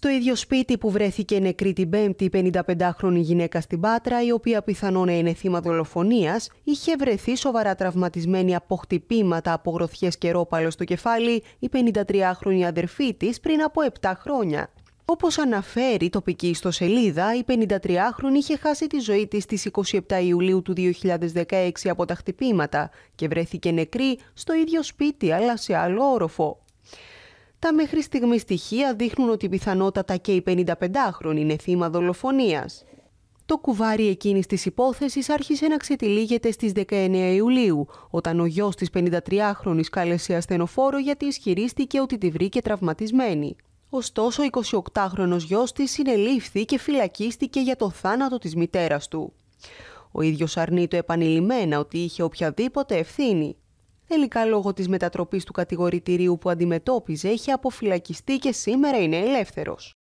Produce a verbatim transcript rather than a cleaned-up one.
Στο ίδιο σπίτι που βρέθηκε νεκρή την Πέμπτη η πενηνταπεντάχρονη γυναίκα στην Πάτρα, η οποία πιθανόν να είναι θύμα δολοφονίας, είχε βρεθεί σοβαρά τραυματισμένη από χτυπήματα από γροθιές και ρόπαλο στο κεφάλι η πενηντατριάχρονη αδερφή της πριν από επτά χρόνια. Όπως αναφέρει η τοπική ιστοσελίδα, η πενηντατριάχρονη είχε χάσει τη ζωή της στις είκοσι επτά Ιουλίου του δύο χιλιάδες δεκαέξι από τα χτυπήματα και βρέθηκε νεκρή στο ίδιο σπίτι αλλά σε άλλο όροφο. Τα μέχρι στιγμή στοιχεία δείχνουν ότι πιθανότατα και η πενηνταπεντάχρονη είναι θύμα δολοφονίας. Το κουβάρι εκείνης της υπόθεσης άρχισε να ξετυλίγεται στις δεκαεννέα Ιουλίου, όταν ο γιος της πενηντατριάχρονης κάλεσε ασθενοφόρο γιατί ισχυρίστηκε ότι τη βρήκε τραυματισμένη. Ωστόσο, ο εικοσιοκτάχρονος γιος της συνελήφθη και φυλακίστηκε για το θάνατο της μητέρας του. Ο ίδιος αρνείται επανειλημμένα ότι είχε οποιαδήποτε ευθύνη. Τελικά, λόγω της μετατροπής του κατηγορητηρίου που αντιμετώπιζε, είχε αποφυλακιστεί και σήμερα είναι ελεύθερος.